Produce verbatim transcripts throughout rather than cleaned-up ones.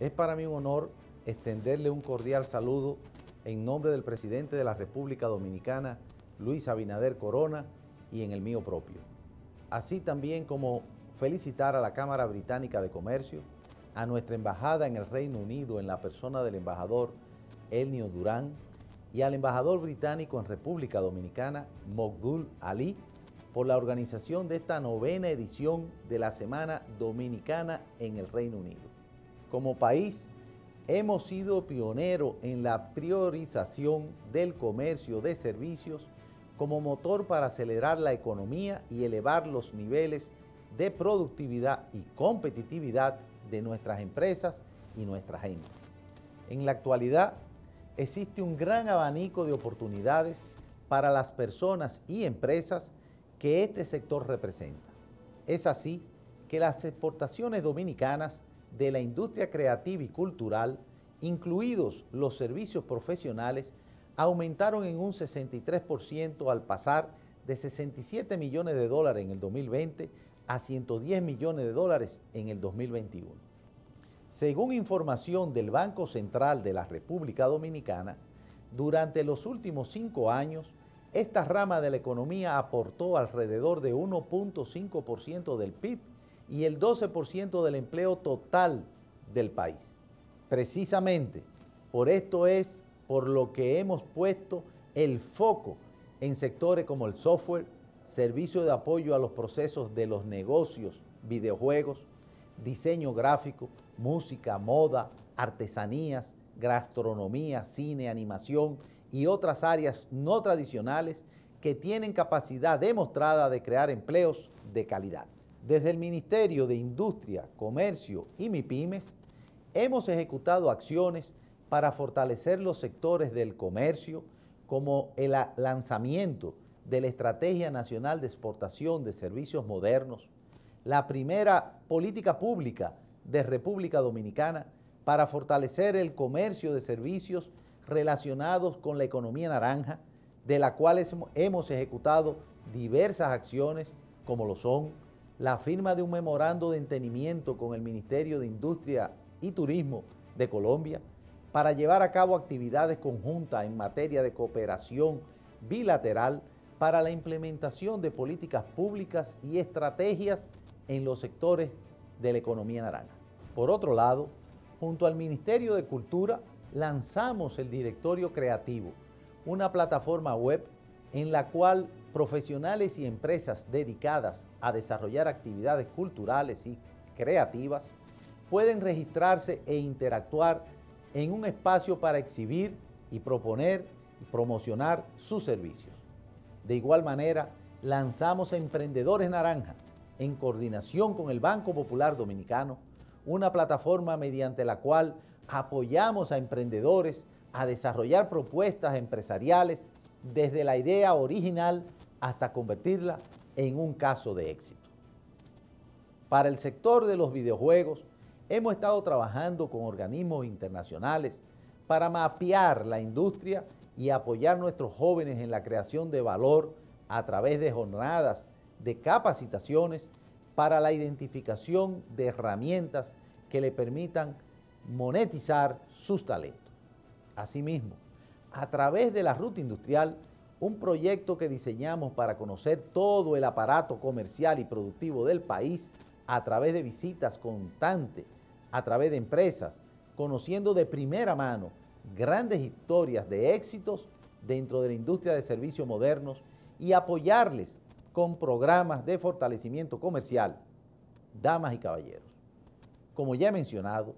Es para mí un honor extenderle un cordial saludo en nombre del presidente de la República Dominicana, Luis Abinader Corona, y en el mío propio. Así también como felicitar a la Cámara Británica de Comercio, a nuestra embajada en el Reino Unido en la persona del embajador Elnio Durán y al embajador británico en República Dominicana, Mogdul Ali, por la organización de esta novena edición de la Semana Dominicana en el Reino Unido. Como país, hemos sido pioneros en la priorización del comercio de servicios como motor para acelerar la economía y elevar los niveles de productividad y competitividad de nuestras empresas y nuestra gente. En la actualidad, existe un gran abanico de oportunidades para las personas y empresas que este sector representa. Es así que las exportaciones dominicanas de la industria creativa y cultural, incluidos los servicios profesionales, aumentaron en un sesenta y tres por ciento al pasar de sesenta y siete millones de dólares en el dos mil veinte a ciento diez millones de dólares en el dos mil veintiuno. Según información del Banco Central de la República Dominicana, durante los últimos cinco años, esta rama de la economía aportó alrededor de uno punto cinco por ciento del P I B y el doce por ciento del empleo total del país. Precisamente por esto es por lo que hemos puesto el foco en sectores como el software, servicio de apoyo a los procesos de los negocios, videojuegos, diseño gráfico, música, moda, artesanías, gastronomía, cine, animación y otras áreas no tradicionales que tienen capacidad demostrada de crear empleos de calidad. Desde el Ministerio de Industria, Comercio y MiPymes, hemos ejecutado acciones para fortalecer los sectores del comercio, como el lanzamiento de la Estrategia Nacional de Exportación de Servicios Modernos, la primera política pública de República Dominicana para fortalecer el comercio de servicios relacionados con la economía naranja, de la cual hemos ejecutado diversas acciones, como lo son la firma de un memorando de entendimiento con el Ministerio de Industria y Turismo de Colombia para llevar a cabo actividades conjuntas en materia de cooperación bilateral para la implementación de políticas públicas y estrategias en los sectores de la economía naranja. Por otro lado, junto al Ministerio de Cultura, lanzamos el Directorio Creativo, una plataforma web en la cual profesionales y empresas dedicadas a desarrollar actividades culturales y creativas pueden registrarse e interactuar en un espacio para exhibir y proponer y promocionar sus servicios. De igual manera, lanzamos Emprendedores Naranja, en coordinación con el Banco Popular Dominicano, una plataforma mediante la cual apoyamos a emprendedores a desarrollar propuestas empresariales desde la idea original hasta convertirla en un caso de éxito. Para el sector de los videojuegos, hemos estado trabajando con organismos internacionales para mapear la industria y apoyar a nuestros jóvenes en la creación de valor a través de jornadas de capacitaciones para la identificación de herramientas que le permitan monetizar sus talentos. Asimismo, a través de la Ruta Industrial, un proyecto que diseñamos para conocer todo el aparato comercial y productivo del país a través de visitas constantes, a través de empresas, conociendo de primera mano grandes historias de éxitos dentro de la industria de servicios modernos y apoyarles con programas de fortalecimiento comercial. Damas y caballeros, como ya he mencionado,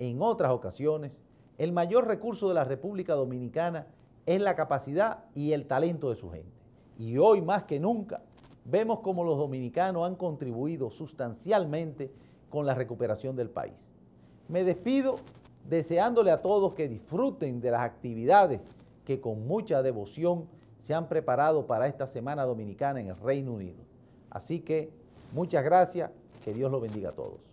en otras ocasiones, el mayor recurso de la República Dominicana es la capacidad y el talento de su gente. Y hoy más que nunca, vemos cómo los dominicanos han contribuido sustancialmente con la recuperación del país. Me despido deseándole a todos que disfruten de las actividades que con mucha devoción se han preparado para esta Semana Dominicana en el Reino Unido. Así que muchas gracias, que Dios los bendiga a todos.